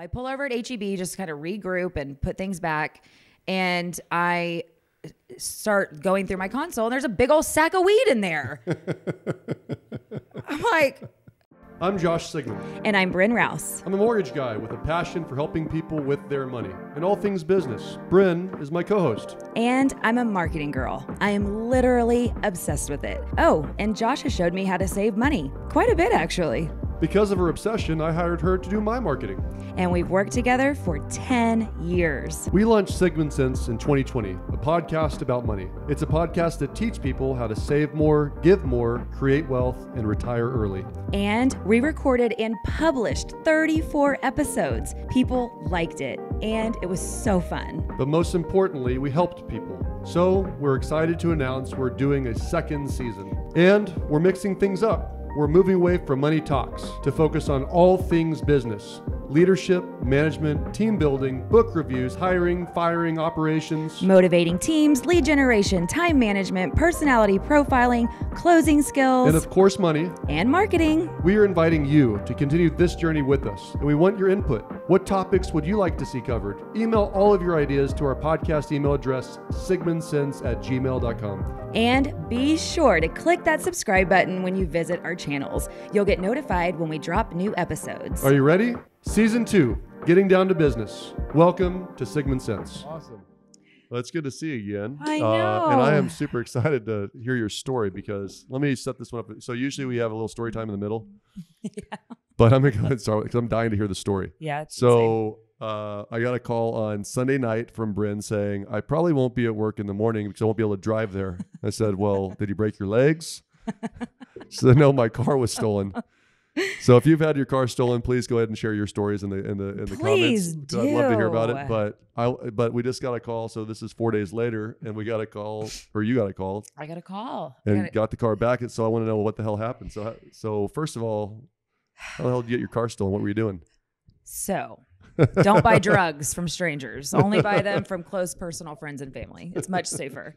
Well, I pull over at H-E-B, just kind of regroup and put things back. And I start going through my console, and there's a big old sack of weed in there. I'm like... I'm Josh Sigman. And I'm Bryn Rouse. I'm a mortgage guy with a passion for helping people with their money and all things business. Bryn is my co-host. And I'm a marketing girl. I am literally obsessed with it. Oh, and Josh has showed me how to save money. Quite a bit, actually. Because of her obsession, I hired her to do my marketing. And we've worked together for 10 years. We launched Sigman Sense in 2020, a podcast about money. It's a podcast that teaches people how to save more, give more, create wealth, and retire early. And we recorded and published 34 episodes. People liked it, and it was so fun. But most importantly, we helped people. So we're excited to announce we're doing a second season. And we're mixing things up. We're moving away from money talks to focus on all things business, leadership, management, team building, book reviews, hiring, firing, operations, motivating teams, lead generation, time management, personality profiling, closing skills, and of course money and marketing. We are inviting you to continue this journey with us, and we want your input. What topics would you like to see covered? Email all of your ideas to our podcast email address, sigmansense@gmail.com. And be sure to click that subscribe button when you visit our channels. You'll get notified when we drop new episodes. Are you ready? Season 2, Getting Down to Business. Welcome to Sigman Sense. Awesome. Well, it's good to see you again. I know. And I am super excited to hear your story, because let me set this one up. So usually we have a little story time in the middle. Yeah. But I'm going to go ahead and start with, because I'm dying to hear the story. Yeah. So I got a call on Sunday night from Bryn saying, I probably won't be at work in the morning because I won't be able to drive there. I said, well, did you break your legs? She said, no, my car was stolen. So if you've had your car stolen, please go ahead and share your stories in the comments. Do. I'd love to hear about it. But we just got a call. So this is 4 days later, and we got a call, or you got a call. I got a call. And got the car back. And so I want to know what the hell happened. So first of all, how the hell did you get your car stolen? What were you doing? So don't buy drugs from strangers. Only buy them from close personal friends and family. It's much safer.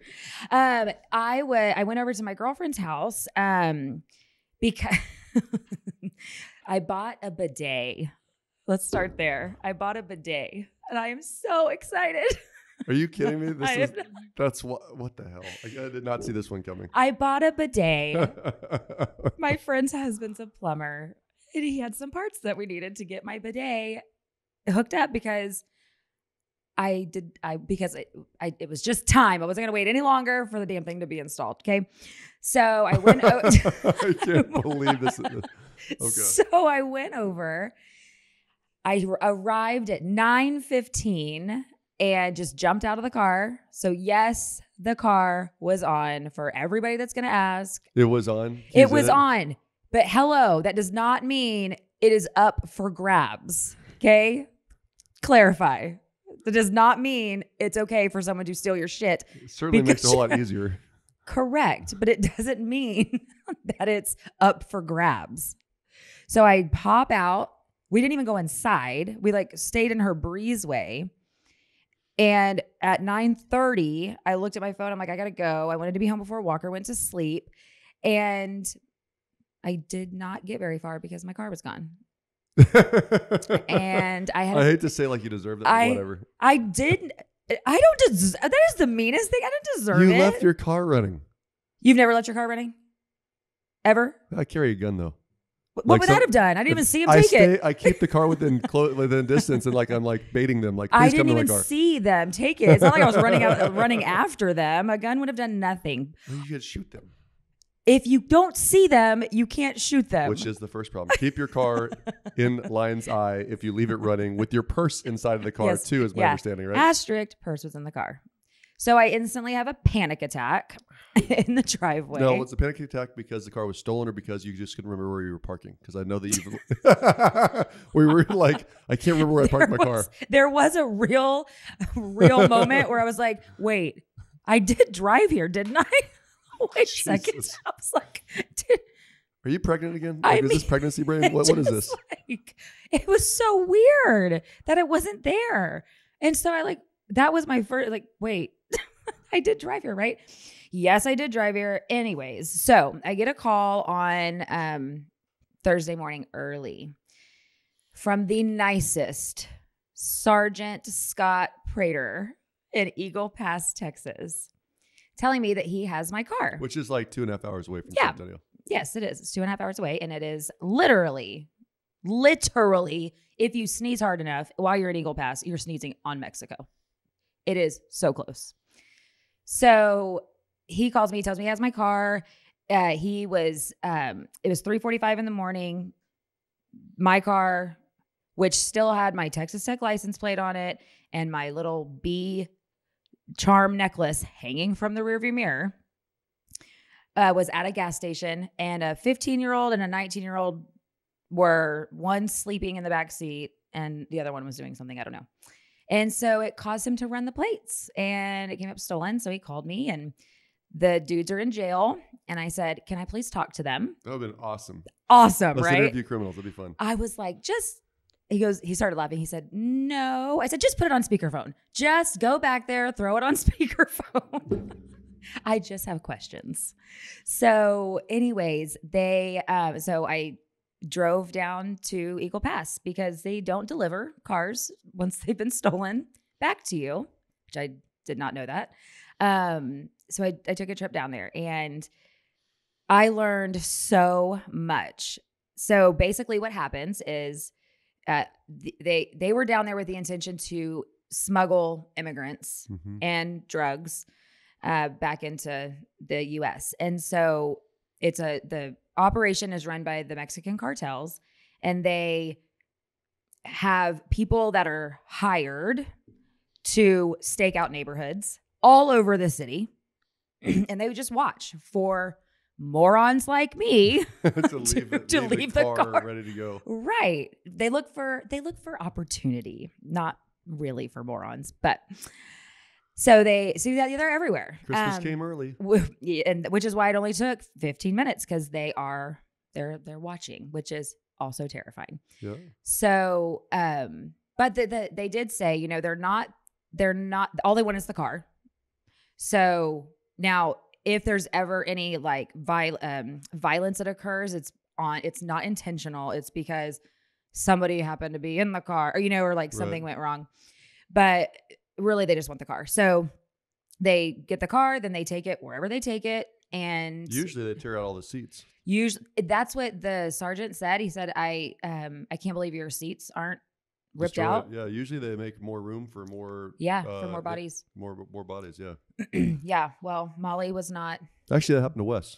I went over to my girlfriend's house because I bought a bidet. Let's start there. I bought a bidet, and I am so excited. Are you kidding me? That's what the hell? I did not see this one coming. I bought a bidet. My friend's husband's a plumber, and he had some parts that we needed to get my bidet hooked up, because it was just time. I wasn't gonna wait any longer for the damn thing to be installed. Okay, so I went. I can't believe this. Oh, so I went over. I arrived at 9:15 and just jumped out of the car. So yes, the car was on. For everybody that's gonna ask, it was on. It was on. But hello, that does not mean it is up for grabs. Okay, clarify. That does not mean it's okay for someone to steal your shit. It certainly makes it a whole lot easier. Correct. But it doesn't mean that it's up for grabs. So I pop out. We didn't even go inside. We stayed in her breezeway. And at 9:30, I looked at my phone. I'm like, I got to go. I wanted to be home before Walker went to sleep. And I did not get very far because my car was gone. And I hate to say like you deserve that, but whatever. That is the meanest thing. I didn't deserve it. You left your car running. You've never left your car running? Ever? I carry a gun though. What would that have done? I didn't even see him take it. I keep the car within distance, and I'm baiting them. Like, I didn't even see them take it. It's not like I was running after them. A gun would have done nothing. Well, you could shoot them. If you don't see them, you can't shoot them. Which is the first problem. Keep your car in lion's eye if you leave it running with your purse inside of the car, yes, too, is my understanding, right? Asterisk, purse was in the car. So I instantly have a panic attack in the driveway. No, it's a panic attack because the car was stolen, or because you just couldn't remember where you were parking. Because I know that you've... We were like, I can't remember where I parked my car. There was a real moment where I was like, wait, I did drive here, didn't I? Wait a second. I was like, are you pregnant again? Is this pregnancy brain? What is this? It was so weird that it wasn't there. And so that was my first, wait, I did drive here, right? Yes, I did drive here. Anyways, so I get a call on Thursday morning early from the nicest Sergeant Scott Prater in Eagle Pass, Texas, telling me that he has my car. Which is like 2.5 hours away from San Antonio. Yes, it is. It's 2.5 hours away, and it is literally, if you sneeze hard enough while you're at Eagle Pass, you're sneezing on Mexico. It is so close. So he calls me, tells me he has my car. He was, it was 3:45 in the morning. My car, which still had my Texas Tech license plate on it and my little bee charm necklace hanging from the rearview mirror, was at a gas station, and a 15-year-old and a 19-year-old were one sleeping in the back seat and the other one was doing something, I don't know. And so it caused him to run the plates and it came up stolen. So he called me, and the dudes are in jail. And I said, can I please talk to them? That would have been awesome. Awesome, right? Let's interview criminals. It'd be fun. I was like, just, he goes, he started laughing. He said, no. I said, just put it on speakerphone. Just go back there, throw it on speakerphone. I just have questions. So anyways, they, so I drove down to Eagle Pass because they don't deliver cars once they've been stolen back to you, which I did not know that. So I took a trip down there and I learned so much. So basically what happens is they were down there with the intention to smuggle immigrants and drugs back into the U.S. And so it's the operation is run by the Mexican cartels, and they have people that are hired to stake out neighborhoods all over the city. And they would just watch for morons like me to leave the car ready to go. Right. They look for opportunity, not really for morons, but so they're everywhere. Christmas came early. And which is why it only took 15 minutes because they're watching, which is also terrifying. Yeah. So, but they did say, you know, they're not, all they want is the car. So now if there's ever any like violence that occurs, it's not intentional. It's because somebody happened to be in the car or, you know, or like something went wrong, but really they just want the car. So they get the car, then they take it wherever they take it. And usually they tear out all the seats. Usually that's what the sergeant said. He said, I can't believe your seats aren't ripped out. Yeah. Usually they make more room for more. Yeah. For more bodies. More bodies. Yeah. Yeah. Well, Molly was not. Actually, that happened to Wes.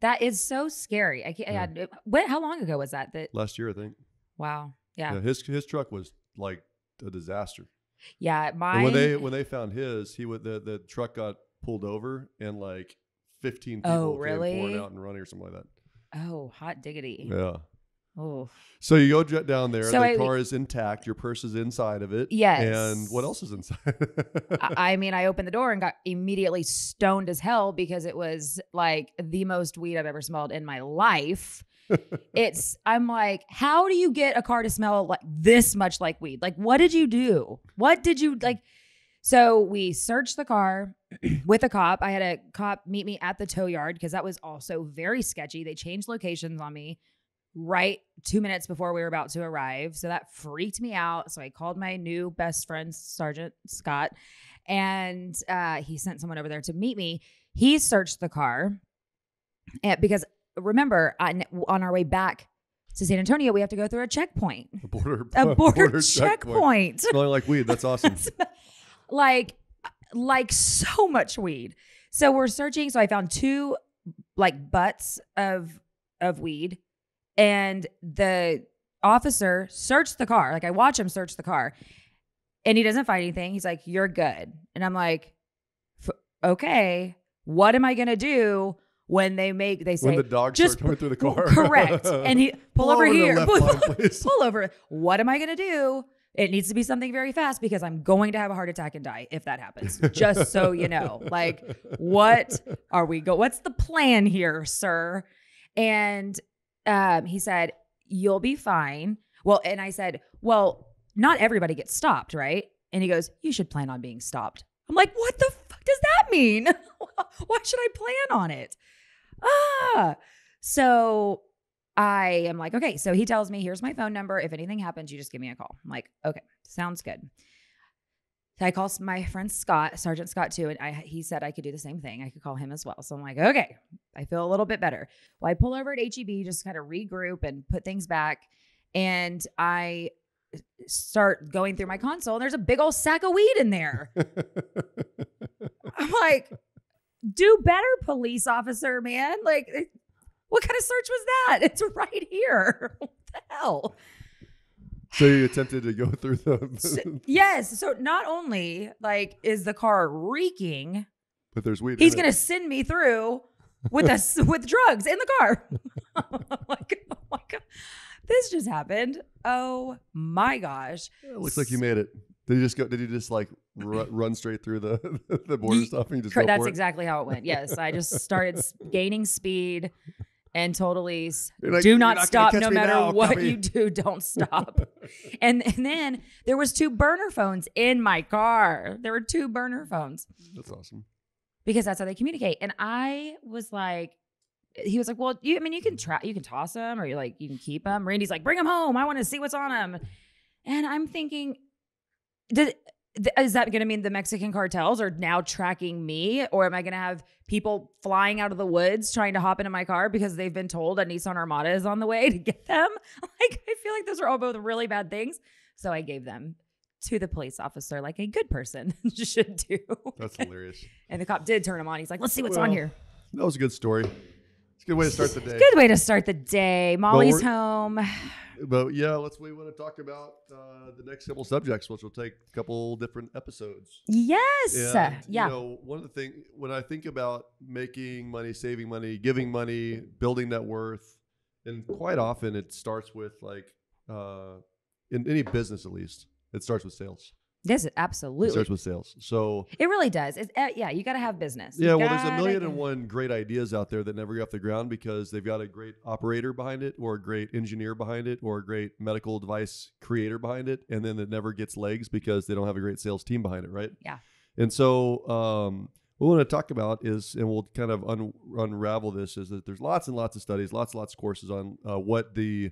That is so scary. I can't. Yeah. How long ago was that? Last year, I think. Wow. Yeah. His truck was like a disaster. Yeah. Mine. And when they found his, the truck got pulled over and like 15 people came pouring out and running or something like that. Oh, hot diggity. Yeah. Oh. So you go down there, so the car is intact, your purse is inside of it. Yes. And what else is inside? I mean, I opened the door and got immediately stoned as hell because it was like the most weed I've ever smelled in my life. I'm like, how do you get a car to smell like this much like weed? Like, what did you do? What did you like? So we searched the car with a cop. I had a cop meet me at the tow yard because that was also very sketchy. They changed locations on me right 2 minutes before we were about to arrive. So that freaked me out. So I called my new best friend, Sergeant Scott, and he sent someone over there to meet me. He searched the car because remember, on our way back to San Antonio, we have to go through a checkpoint. A border checkpoint. Smelling like weed. That's awesome. like so much weed. So we're searching. So I found two like butts of weed. And the officer searched the car. Like I watch him search the car and he doesn't find anything. He's like, you're good. And I'm like, okay, what am I going to do when they say, when the dogs start coming through the car? Correct. And he pull over here, pull over. What am I going to do? It needs to be something very fast because I'm going to have a heart attack and die if that happens. Just so you know, like what's the plan here, sir? And he said, you'll be fine. Well, and I said, well, not everybody gets stopped, right? And he goes, you should plan on being stopped. I'm like, what the fuck does that mean? Why should I plan on it? So I am like, okay. So he tells me, here's my phone number. If anything happens, you just give me a call. I'm like, okay, sounds good. So I call my friend Scott, Sergeant Scott too, and he said I could do the same thing. I could call him as well. So I'm like, okay, I feel a little bit better. Well, I pull over at H-E-B, just kind of regroup and put things back. And I start going through my console. And there's a big old sack of weed in there. I'm like, do better, police officer, man. Like, what kind of search was that? It's right here. What the hell? So you attempted to go through them. Yes. So not only like is the car reeking, but there's weed. He's gonna send me through with us with drugs in the car. I'm like, oh my god, this just happened. Oh my gosh. It looks like you made it. Did you just go? Did you just like run straight through the border stuff? And you just go that's for it? Exactly how it went. Yes, I just started gaining speed. And totally, like, do not stop no matter what you do. Don't stop. And then there was 2 burner phones in my car. There were 2 burner phones. That's awesome. Because that's how they communicate. And I was like, he was like, well, you can try, you can toss them or you like, you can keep them. Randy's like, bring them home. I want to see what's on them. And I'm thinking, is that going to mean the Mexican cartels are now tracking me? Or am I going to have people flying out of the woods trying to hop into my car because they've been told a Nissan Armada is on the way to get them? Like, I feel like those are all both really bad things. So I gave them to the police officer like a good person should do. That's hilarious. And the cop did turn him on. He's like, let's see what's on here. That was a good story. It's a good way to start the day. Good way to start the day. Molly's home. But yeah, we want to talk about the next couple subjects, which will take a couple different episodes. Yes. And, yeah. You know, one of the things when I think about making money, saving money, giving money, building net worth, and quite often it starts with like in any business, at least it starts with sales. Yes, absolutely. It starts with sales. So it really does. It's, yeah. You got to have business. Yeah. Well, there's a million and one great ideas out there that never get off the ground because they've got a great operator behind it or a great engineer behind it or a great medical device creator behind it. And then it never gets legs because they don't have a great sales team behind it. Right. Yeah. And so what we want to talk about is, and we'll kind of unravel this, is that there's lots and lots of studies, lots of courses on what the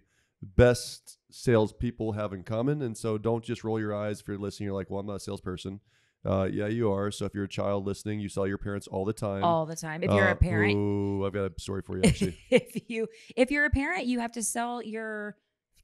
best salespeople have in common. And so don't just roll your eyes if you're listening. You're like, well, I'm not a salesperson. Yeah, you are. So if you're a child listening, you saw your parents all the time. All the time. If you're a parent. Ooh, I've got a story for you, actually. If you're a parent, you have to sell your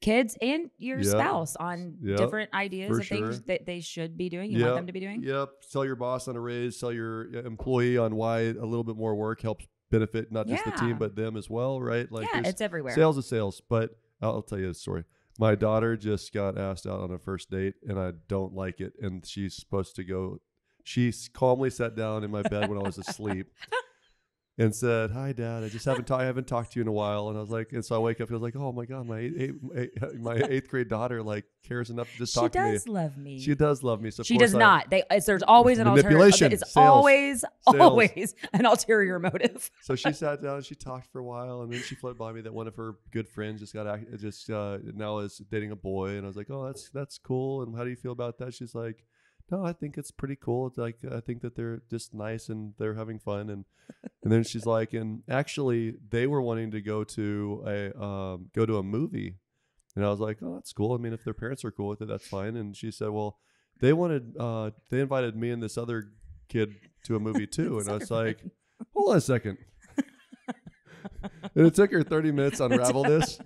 kids and your spouse on different ideas of things that they should be doing. You want them to be doing. Yep. Sell your boss on a raise. Sell your employee on why a little bit more work helps benefit not just the team, but them as well, right? Like, yeah, it's everywhere. Sales is sales. But I'll tell you a story. My daughter just got asked out on a first date and I don't like it. And she's supposed to go. She calmly sat down in my bed when I was asleep and said, "Hi, Dad. I just haven't talked to you in a while." And I was like, and so I wake up and I was like, oh my God, my 8th grade daughter like cares enough to just talk to me. She does love me. She does love me. So she does not. There's always an alternative. It's always an ulterior motive. So she sat down and she talked for a while and then she fled by me that one of her good friends just now is dating a boy. And I was like, oh, that's cool. And how do you feel about that? She's like, no, I think it's pretty cool. It's like, I think that they're just nice and they're having fun. And then she's like, and actually they were wanting to go to a movie. And I was like, oh, that's cool. I mean, if their parents are cool with it, that's fine. And she said, well, they invited me and this other kid to a movie too. And I was like, hold on a second. And it took her 30 minutes to unravel this.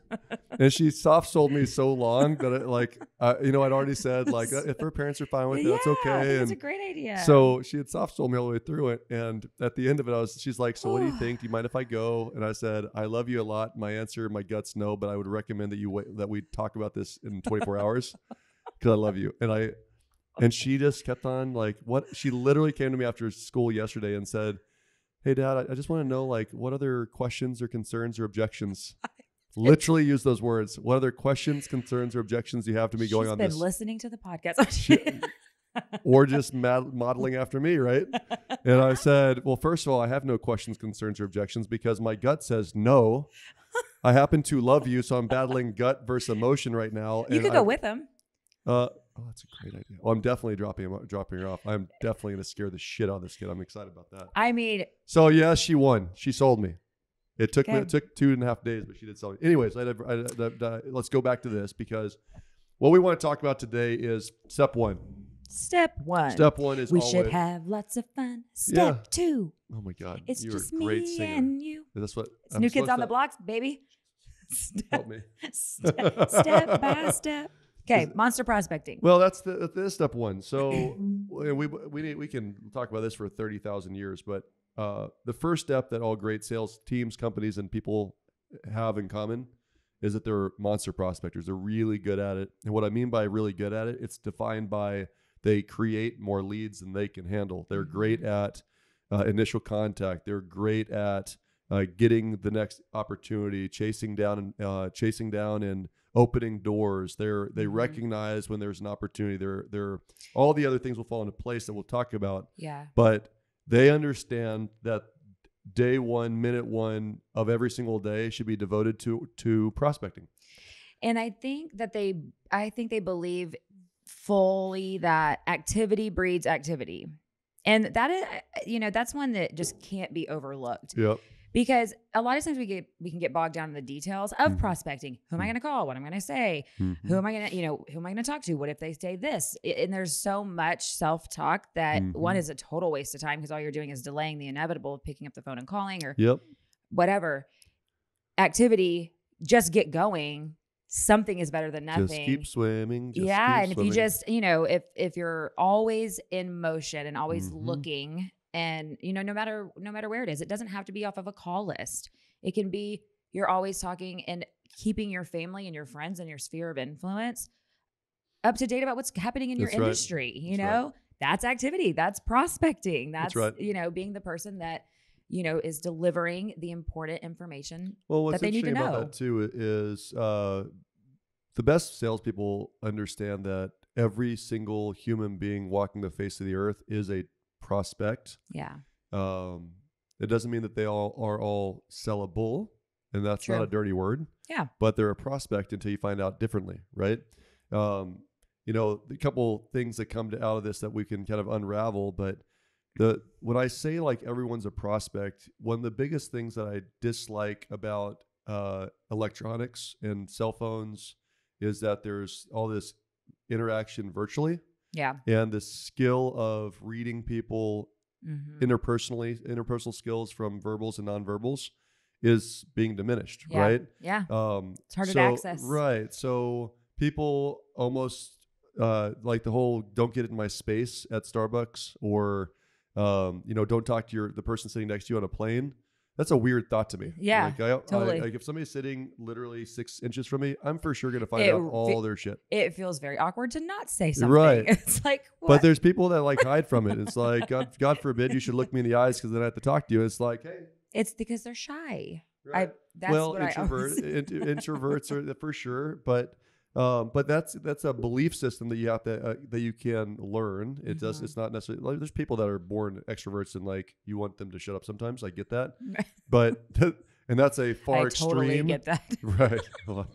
And she soft sold me so long that it, like, I'd already said, like, if her parents are fine with it, that's okay. That's a great idea. So she had soft sold me all the way through it. And at the end of it, she's like, so what do you think? Do you mind if I go? And I said, I love you a lot. My answer, my gut's no, but I would recommend that you wait, that we talk about this in 24 hours because I love you. And she just kept on like, what? She literally came to me after school yesterday and said, hey, Dad, I just want to know, like, what other questions or concerns or objections? Literally use those words. What other questions, concerns, or objections do you have to me going on this? She's been listening to the podcast. Or just modeling after me, right? And I said, well, first of all, I have no questions, concerns, or objections because my gut says no. I happen to love you, so I'm battling gut versus emotion right now. You could go with him. Oh, that's a great idea. Well, I'm definitely dropping her off. I'm definitely going to scare the shit out of this kid. I'm excited about that. I mean, so yeah, she won. She sold me. It took me, it took 2.5 days, but she did sell me. Anyways, let's go back to this, because what we want to talk about today is step one. Step one. Step one is always. We should have lots of fun. Step two. Oh my God, it's just me and you. That's what. It's New Kids on the Blocks, baby. Help me. Step by step. Okay, monster prospecting. Well, that's step one. So we can talk about this for 30,000 years, but the first step that all great sales teams, companies, and people have in common is that they're monster prospectors. They're really good at it. And what I mean by really good at it, it's defined by they create more leads than they can handle. They're great at initial contact. They're great at getting the next opportunity, chasing down and opening doors. They recognize when there's an opportunity. They're all the other things will fall into place that we'll talk about. Yeah. But they understand that day one, minute one of every single day should be devoted to prospecting. And I think that they believe fully that activity breeds activity. And that is, that's one that just can't be overlooked. Yep. Because a lot of times we can get bogged down in the details of prospecting. Who am I going to call? What am I going to say? Mm-hmm. Who am I going to talk to? What if they say this? And there's so much self-talk that one is a total waste of time, because all you're doing is delaying the inevitable of picking up the phone and calling or whatever activity. Just get going. Something is better than nothing. Just keep swimming. Keep swimming. If you just, if you're always in motion and always looking. And no matter where it is, it doesn't have to be off of a call list. It can be you're always talking and keeping your family and your friends and your sphere of influence up to date about what's happening in your industry. Right. That's activity. That's prospecting. That's being the person that is delivering the important information. Well, what's interesting about that too is the best salespeople understand that every single human being walking the face of the earth is a prospect. It doesn't mean that they are all sellable, and that's not a dirty word, but they're a prospect until you find out differently, right? A couple things that come out of this that we can kind of unravel, but when I say like everyone's a prospect, one of the biggest things that I dislike about electronics and cell phones is that there's all this interaction virtually. Yeah. And the skill of reading people interpersonal skills from verbals and nonverbals is being diminished, right? Yeah. It's harder to access. Right. So people almost like the whole don't get in my space at Starbucks, or don't talk to the person sitting next to you on a plane. That's a weird thought to me. Yeah, totally. Like if somebody's sitting literally 6 inches from me, I'm for sure going to find out all their shit. It feels very awkward to not say something. Right. It's like, what? But there's people that like hide from it. It's like, God forbid you should look me in the eyes, because then I have to talk to you. It's like, hey. It's because they're shy. Right. Introverts are for sure. But that's a belief system that you have to that you can learn. It does. It's not necessarily like, there's people that are born extroverts and like you want them to shut up sometimes. I get that, and that's a far extreme. I totally get that. Right. Well,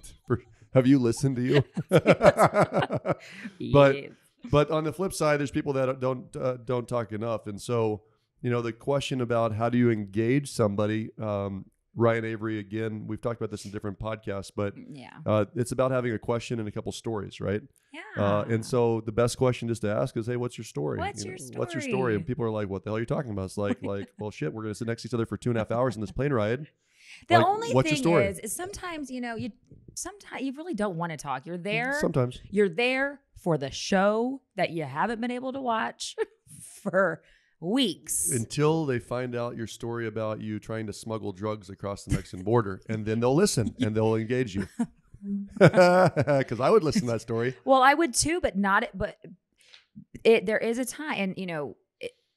have you listened to you? But on the flip side, there's people that don't talk enough, and so the question about how do you engage somebody. Ryan Avery, again, we've talked about this in different podcasts, but it's about having a question and a couple stories, right? Yeah. And so the best question just to ask is, hey, what's your story? What's your story? And people are like, what the hell are you talking about? It's like, well, shit, we're going to sit next to each other for 2.5 hours in this plane ride. The only thing is sometimes, sometimes you really don't want to talk. You're there. Sometimes. You're there for the show that you haven't been able to watch for weeks, until they find out your story about you trying to smuggle drugs across the Mexican border, and then they'll listen and they'll engage you. Because I would listen to that story. Well, I would too, but not. But there is a time, and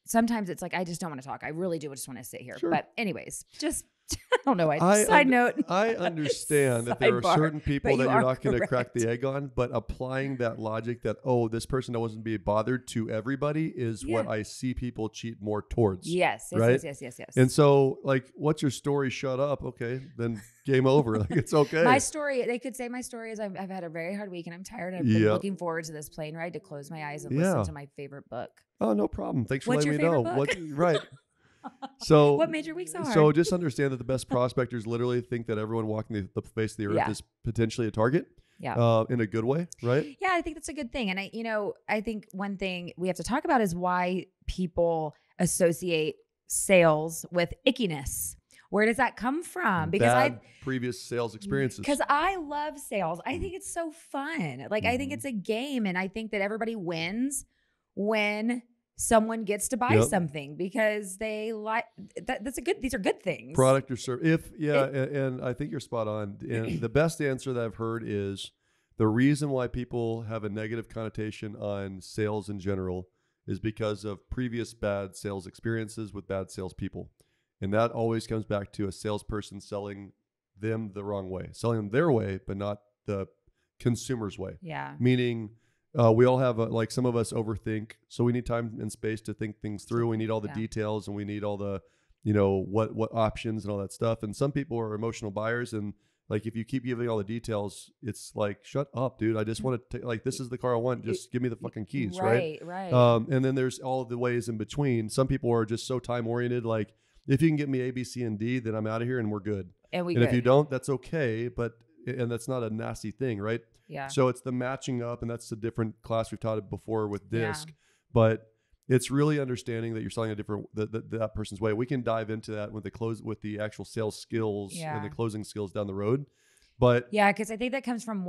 sometimes it's like I just don't want to talk. I really do just want to sit here. Sure. But anyways, just I don't know. Side note. I understand that there are certain people that you're not going to crack the egg on, but applying that logic that, this person doesn't be bothered to everybody is what I see people cheat more towards. Yes. And so like, what's your story? Shut up. Okay. Then game over. Like it's okay. My story, they could say my story is I've had a very hard week and I'm tired. I've been looking forward to this plane ride to close my eyes and listen to my favorite book. Oh, no problem. Thanks for letting me know. What's your favorite book? Right. So what made your week so hard? So just understand that the best prospectors literally think that everyone walking the face of the earth is potentially a target. Yeah. In a good way, right? Yeah, I think that's a good thing. And I think one thing we have to talk about is why people associate sales with ickiness. Where does that come from? Because previous sales experiences. Because I love sales. I think it's so fun. Like I think it's a game, and I think that everybody wins when someone gets to buy something because they like that. That's a good. These are good things. Product or service. And I think you're spot on. And the best answer that I've heard is the reason why people have a negative connotation on sales in general is because of previous bad sales experiences with bad salespeople. And that always comes back to a salesperson selling them the wrong way, selling them their way, but not the consumer's way. Yeah. Meaning we all have, like some of us overthink. So we need time and space to think things through. We need all the details and we need all the, what options and all that stuff. And some people are emotional buyers. And like, if you keep giving all the details, it's like, shut up, dude. I just want to this is the car I want. Just give me the fucking keys. Right. And then there's all the ways in between. Some people are just so time oriented. Like, if you can get me A, B, C, and D, then I'm out of here and we're good. And if you don't, that's okay. And that's not a nasty thing, right? Yeah. So it's the matching up, and that's a different class we've taught it before with DISC. Yeah. But it's really understanding that you're selling a different that person's way. We can dive into that with the actual sales skills and the closing skills down the road. But yeah, because I think that comes from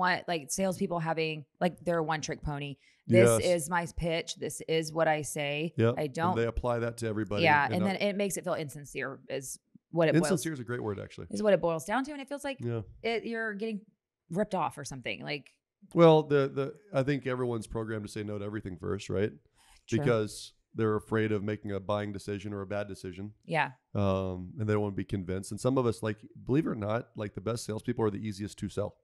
salespeople having they're a one-trick pony. This is my pitch. This is what I say. Yep. And they apply that to everybody. Yeah, and then it makes it feel insincere. Is what it insincere is a great word actually. Is what it boils down to, and it feels like you're getting ripped off or something. Like, well, I think everyone's programmed to say no to everything first, right? True. Because they're afraid of making a buying decision or a bad decision. Yeah. And they don't want to be convinced. And some of us, believe it or not, the best salespeople are the easiest to sell.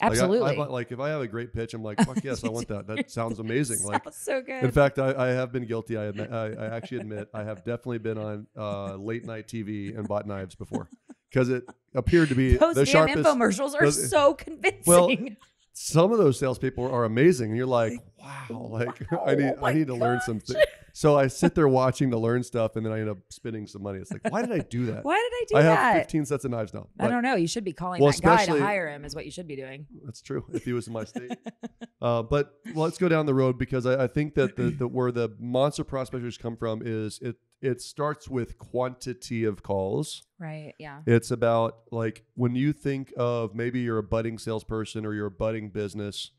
Absolutely. Like if I have a great pitch, I'm like, fuck yes, I want that. That sounds amazing. Like, sounds so good. In fact, I have been guilty. I actually admit I have definitely been on late night TV and bought knives before because it appeared to be the sharpest. Infomercials are so convincing. Well, some of those salespeople are amazing. And you're like, wow, I need to learn something. So I sit there watching to learn stuff, and then I end up spending some money. It's like, why did I do that? Why did I do that? I have 15 sets of knives now. I don't know. You should be calling that guy to hire him is what you should be doing. That's true. If he was in my state. But let's go down the road because I think that where the monster prospectors come from is it starts with quantity of calls. Right. Yeah. It's about when you think of maybe you're a budding salesperson or you're a budding business,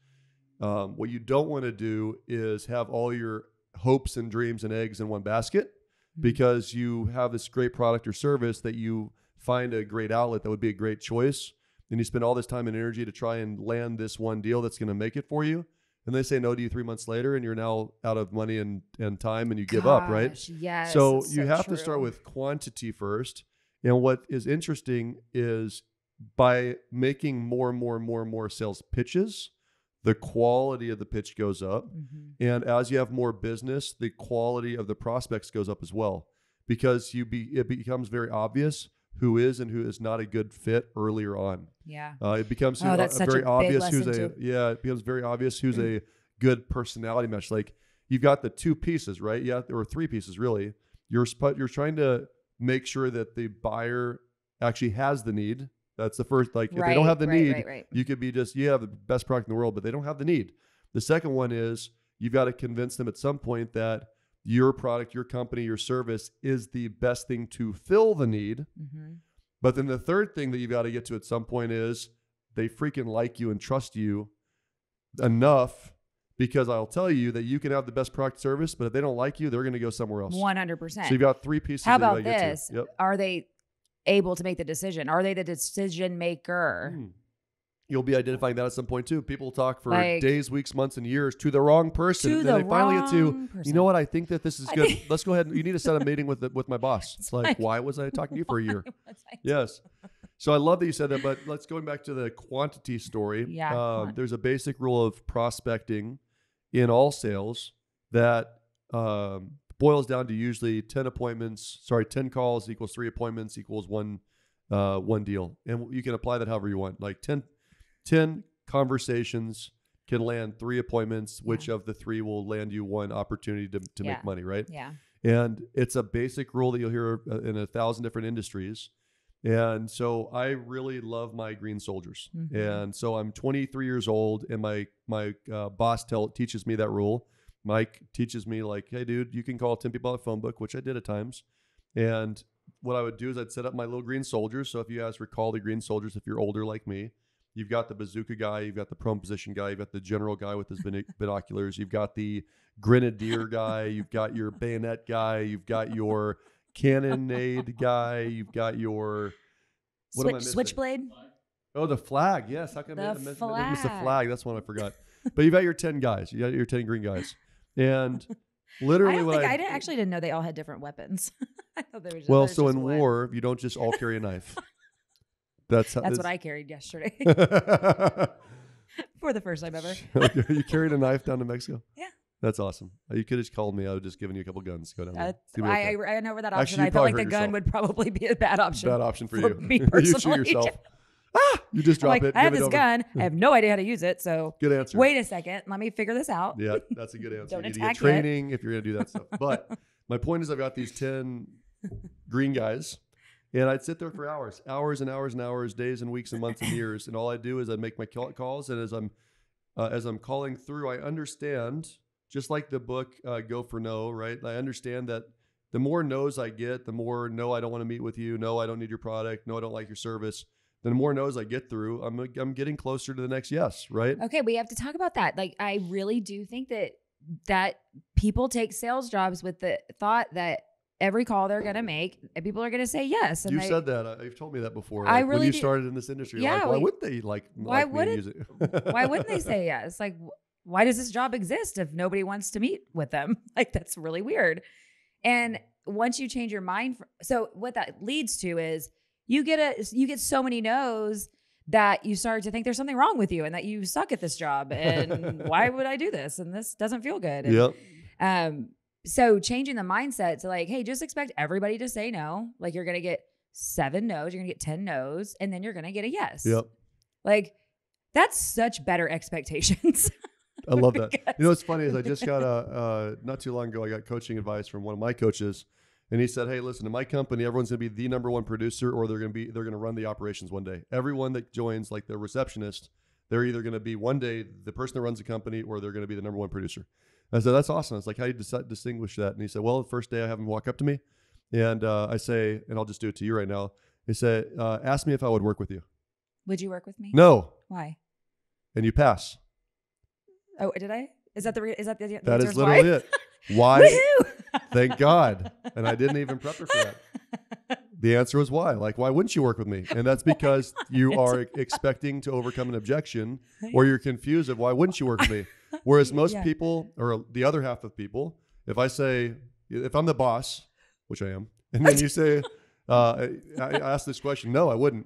what you don't want to do is have all your hopes and dreams and eggs in one basket because you have this great product or service that you find a great outlet that would be a great choice. And you spend all this time and energy to try and land this one deal that's going to make it for you. And they say no to you 3 months later and you're now out of money and time and you give up, right? Yes. So you have to start with quantity first. And what is interesting is by making more sales pitches, the quality of the pitch goes up. Mm-hmm. And as you have more business, the quality of the prospects goes up as well, because it becomes very obvious who is and who is not a good fit earlier on. Yeah. It becomes very obvious who's a good personality match. Like you've got the two pieces, right? Yeah. Or three pieces really. You're trying to make sure that the buyer actually has the need. That's the first, if they don't have the need, you could be you have the best product in the world, but they don't have the need. The second one is you've got to convince them at some point that your product, your company, your service is the best thing to fill the need. Mm-hmm. But then the third thing that you've got to get to at some point is they freaking like you and trust you enough, because I'll tell you that you can have the best product service, but if they don't like you, they're going to go somewhere else. 100%. So you've got three pieces. How about this? Yep. Are they able to make the decision? Are they the decision maker? You'll be identifying that at some point too. People talk for days, weeks, months, and years to the wrong person. You know what? I think that this is good. Let's go ahead. You need to set a meeting with my boss. It's like, why was I talking to you for a year? Yes. So I love that you said that, but let's go back to the quantity story. Yeah, there's a basic rule of prospecting in all sales that, boils down to usually 10 calls equals 3 appointments equals one deal. And you can apply that however you want. 10 conversations can land 3 appointments, which of the 3 will land you one opportunity to make money, right? Yeah. And it's a basic rule that you'll hear in 1,000 different industries. And so I really love my green soldiers. Mm-hmm. And so I'm 23 years old, and my boss teaches me that rule. Mike teaches me, like, hey, dude, you can call 10 people on a phone book, which I did at times. And what I would do is I'd set up my little green soldiers. So if you guys recall the green soldiers, if you're older like me, you've got the bazooka guy, you've got the prone position guy, you've got the general guy with his binoculars, you've got the grenadier guy, you've got your bayonet guy, you've got your cannonade guy, you've got your switchblade. Oh, the flag. Yes. How come I missed the flag? That's one I forgot. But you've got your 10 guys. You got your 10 green guys. And literally, I didn't know they all had different weapons. I thought they were just, well, so just in one. War, you don't just all carry a knife. That's what I carried yesterday for the first time ever. You carried a knife down to Mexico? Yeah. That's awesome. You could have just called me. I would have just given you a couple guns to go down there. I ran over that option. Actually, I felt like the gun would probably be a bad option. Bad option for you. Me personally. You shoot yourself. Ah! You just drop it. I have this gun. I have no idea how to use it. So good answer. Wait a second. Let me figure this out. Yeah, that's a good answer. Don't attack it. You need to get training if you're going to do that stuff. But my point is, I've got these 10 green guys, and I'd sit there for hours and hours, days and weeks and months and years. And all I do is I make my calls, and as I'm calling through, I understand, just like the book Go for No, right? I understand that the more no's I get, the more no, I don't want to meet with you. No, I don't need your product. No, I don't like your service. The more no's I get through, I'm getting closer to the next yes, right? Okay, we have to talk about that. Like, I really do think that people take sales jobs with the thought that every call they're going to make, people are going to say yes. And you said that. You've told me that before. Like, I really started in this industry. Yeah, like, why wouldn't they say yes? Like, why does this job exist if nobody wants to meet with them? Like, that's really weird. And once you change your mind, so what that leads to is, you get so many no's that you start to think there's something wrong with you and that you suck at this job. And why would I do this? And this doesn't feel good. And, yep. So changing the mindset to like, hey, just expect everybody to say no. Like, you're going to get 7 no's, you're going to get 10 no's, and then you're going to get a yes. Yep. Like, that's such better expectations. I love that. You know, what's funny is I just got not too long ago, I got coaching advice from one of my coaches. And he said, hey, listen, in my company, everyone's going to be the number one producer, or they're going to run the operations one day. Everyone that joins, like the receptionist, they're either going to be one day the person that runs the company, or they're going to be the number one producer. And I said, that's awesome. I was like, how do you distinguish that? And he said, well, the first day I have him walk up to me, and I say, and I'll just do it to you right now. He said, ask me if I would work with you. Would you work with me? No. Why? And you pass. Oh, did I? Is that the that is literally it. Why? Woo-hoo! Thank God. And I didn't even prep her for that. The answer was why. Like, why wouldn't you work with me? And that's because you are expecting to overcome an objection, or you're confused of why wouldn't you work with me? Whereas most people, or the other half of people, if I say, if I'm the boss, which I am, and then you say, I asked this question, no, I wouldn't.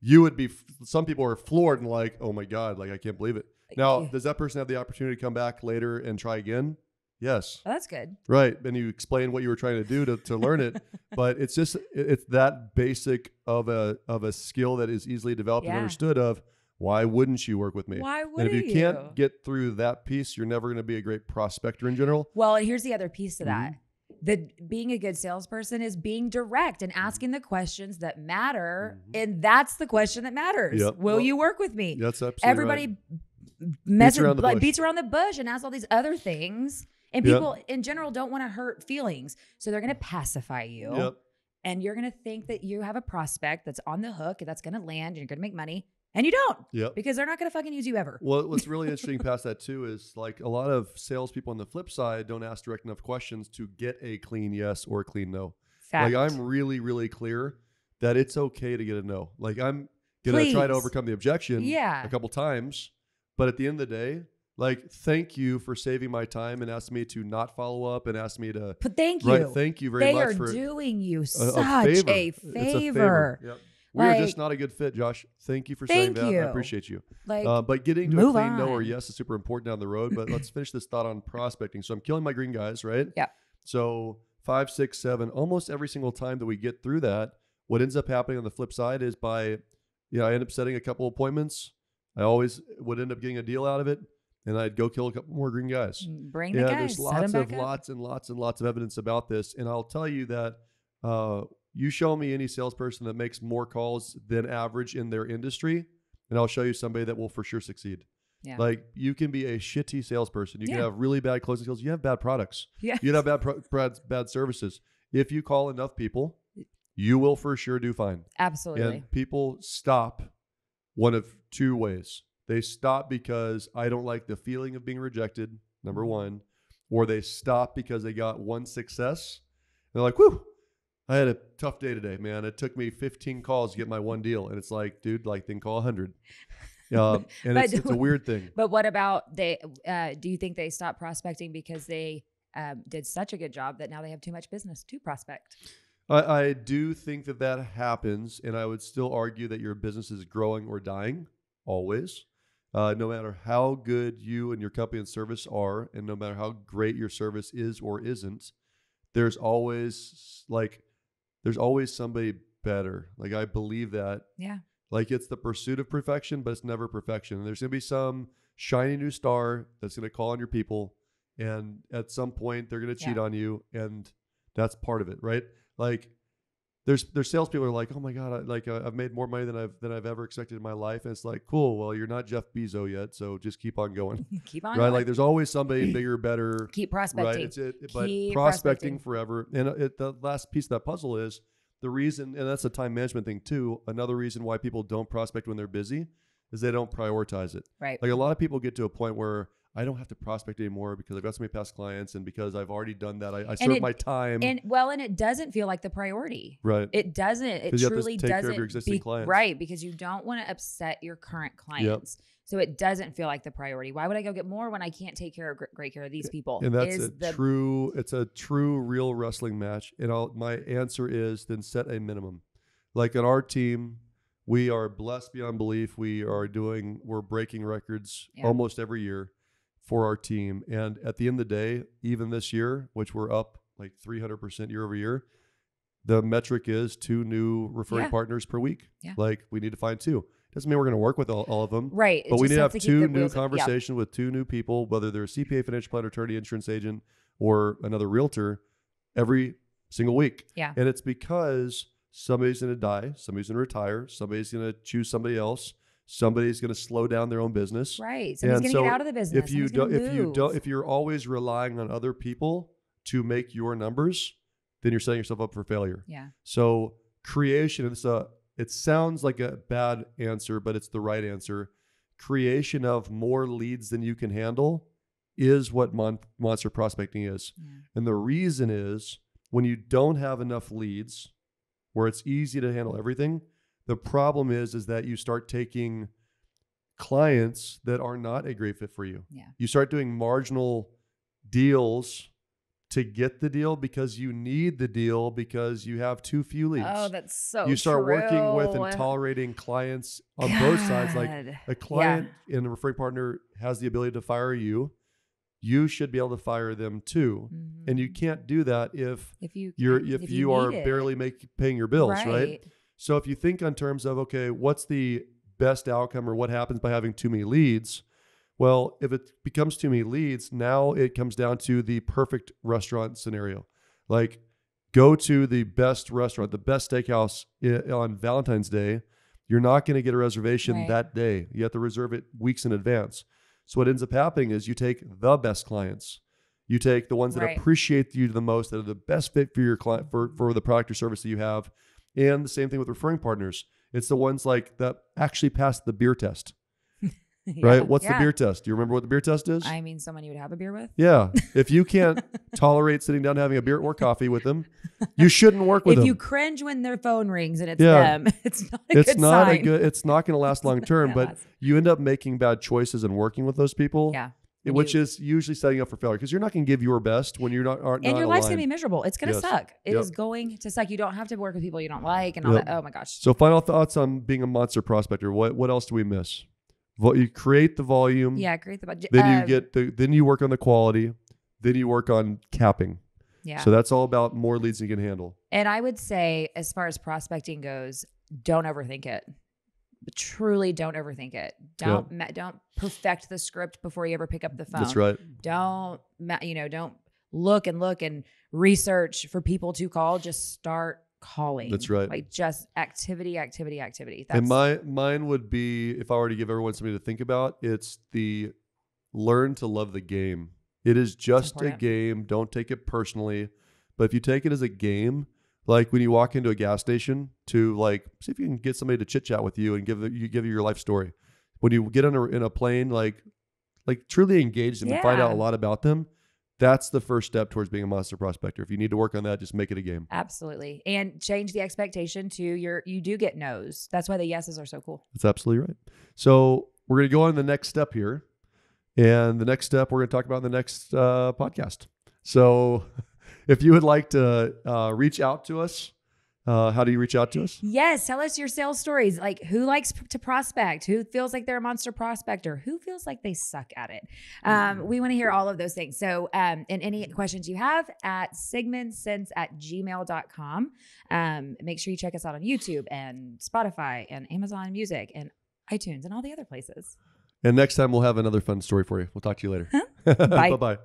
You would be, some people are floored and like, oh my God, like, I can't believe it. Now, does that person have the opportunity to come back later and try again? Yes. Oh, that's good. Right. And you explain what you were trying to do to learn it. But it's just, it's that basic of a skill that is easily developed and understood of, why wouldn't you work with me? Why would you? And if you can't get through that piece, you're never going to be a great prospector in general. Well, and here's the other piece to that. Being a good salesperson is being direct and asking the questions that matter. And that's the question that matters. Yep. Will you work with me? That's absolutely Everybody beats around the bush and asks all these other things. And people in general don't want to hurt feelings. So they're going to pacify you. Yep. And you're going to think that you have a prospect that's on the hook and that's going to land and you're going to make money. And you don't. Yep. Because they're not going to fucking use you ever. Well, what's really interesting past that too is, like, a lot of salespeople on the flip side don't ask direct enough questions to get a clean yes or a clean no. Fact. Like, I'm really, really clear that it's okay to get a no. Like, I'm going to try to overcome the objection a couple times. But at the end of the day, like, thank you for saving my time and asked me to not follow up and asked me to. But thank you. Right, thank you very much for doing you such a favor. Yep. We are just not a good fit, Josh. Thank you for saying that. I appreciate you. Like, but getting to a clean no or yes is super important down the road. But let's finish this thought on prospecting. So I'm killing my green guys, right? Yeah. So 5, 6, 7, almost every single time that we get through that, what ends up happening on the flip side is I end up setting a couple appointments. I always would end up getting a deal out of it. and I'd go kill a couple more green guys. Bring the guys. There's lots and lots of evidence about this. And I'll tell you that you show me any salesperson that makes more calls than average in their industry, and I'll show you somebody that will for sure succeed. Yeah. Like, you can be a shitty salesperson. You can have really bad closing skills. You have bad products. Yeah. You have bad services. If you call enough people, you will for sure do fine. Absolutely. And people stop one of two ways. They stop because I don't like the feeling of being rejected, number one, or they stop because they got one success. They're like, whew, I had a tough day today, man. It took me 15 calls to get my one deal. And it's like, dude, like, then call 100. And it's a weird thing. But what about do you think they stopped prospecting because they did such a good job that now they have too much business to prospect? I do think that that happens. And I would still argue that your business is growing or dying always. No matter how good you and your company and service are, and no matter how great your service is or isn't, there's always somebody better. Like, I believe that. Yeah. Like, it's the pursuit of perfection, but it's never perfection. And there's going to be some shiny new star that's going to call on your people. And at some point they're going to cheat on you. And that's part of it. Right? Like, there's salespeople who are like, oh my God, I've made more money than I've ever expected in my life. And it's like, cool. Well, you're not Jeff Bezos yet. So just keep on going. keep on going. Like, there's always somebody bigger, better. Keep prospecting. Right? But keep prospecting forever. And the last piece of that puzzle is, the reason, and that's a time management thing too, another reason why people don't prospect when they're busy is they don't prioritize it. Right. Like, a lot of people get to a point where I don't have to prospect anymore because I've got so many past clients, and because I've already done that, I serve my time. And it doesn't feel like the priority. Right. It doesn't. It truly doesn't. You have to take care of your existing clients. Right, because you don't want to upset your current clients. Yep. So it doesn't feel like the priority. Why would I go get more when I can't take great care of these people? And that's a true real wrestling match. And my answer is, then set a minimum. Like, on our team, we are blessed beyond belief. We're breaking records almost every year for our team. And at the end of the day, even this year, which we're up like 300% year over year, the metric is 2 new referring partners per week. Yeah. Like, we need to find 2. Doesn't mean we're going to work with all of them. Right. But we need to have 2 new conversations with 2 new people, whether they're a CPA, financial planner, attorney, insurance agent, or another realtor, every single week. Yeah. And it's because somebody's going to die. Somebody's going to retire. Somebody's going to choose somebody else. Somebody's going to slow down their own business. Right. Somebody's going to get out of the business. If you're always relying on other people to make your numbers, then you're setting yourself up for failure. Yeah. So creation, it sounds like a bad answer, but it's the right answer. Creation of more leads than you can handle is what monster prospecting is. Yeah. And the reason is, when you don't have enough leads where it's easy to handle everything, the problem is that you start taking clients that are not a great fit for you. Yeah. You start doing marginal deals to get the deal because you need the deal because you have too few leads. Oh, that's so true. You start working with and tolerating clients on both sides. Like, a client and a referring partner has the ability to fire you. You should be able to fire them too. Mm-hmm. And you can't do that if you are barely paying your bills, right? So if you think in terms of, okay, what's the best outcome or what happens by having too many leads? Well, if it becomes too many leads, now it comes down to the perfect restaurant scenario. Like, go to the best restaurant, the best steakhouse on Valentine's Day. You're not going to get a reservation that day. You have to reserve it weeks in advance. So what ends up happening is you take the best clients. You take the ones that appreciate you the most, that are the best fit for your client, for the product or service that you have. And the same thing with referring partners. It's the ones like that actually passed the beer test. Right? What's the beer test? Do you remember what the beer test is? I mean, someone you would have a beer with. Yeah. If you can't tolerate sitting down and having a beer or coffee with them, you shouldn't work with them. If you cringe when their phone rings and it's them, it's not a good sign. It's not going to last long term, but you end up making bad choices and working with those people. Yeah. Which is usually setting up for failure because you're not going to give your best when you're not your life's going to be miserable. It's going to suck. It is going to suck. You don't have to work with people you don't like and all that. Oh my gosh. So final thoughts on being a monster prospector. What else do we miss? You create the volume. Yeah, create the budget. Then you get then you work on the quality. Then you work on capping. Yeah. So that's all about more leads than you can handle. And I would say, as far as prospecting goes, don't overthink it. truly don't overthink it. Don't don't perfect the script before you ever pick up the phone. That's right. Don't, you know, don't look and research for people to call. Just start calling. That's right. Like just activity, activity, activity. That's, and mine would be, if I were to give everyone something to think about, it's the learn to love the game. It is just a game. Don't take it personally. But if you take it as a game, like when you walk into a gas station to like, see if you can get somebody to chit chat with you and give you your life story. When you get in a plane, like truly engage them and find out a lot about them. That's the first step towards being a monster prospector. If you need to work on that, just make it a game. Absolutely. And change the expectation to you do get no's. That's why the yeses are so cool. That's absolutely right. So we're going to go on to the next step here. And the next step we're going to talk about in the next podcast. So if you would like to reach out to us, how do you reach out to us? Yes. Tell us your sales stories. Like who likes to prospect? Who feels like they're a monster prospector? Who feels like they suck at it? We want to hear all of those things. So, and any questions you have at sigmansense@gmail.com. Make sure you check us out on YouTube and Spotify and Amazon Music and iTunes and all the other places. And next time we'll have another fun story for you. We'll talk to you later. Bye. Bye-bye.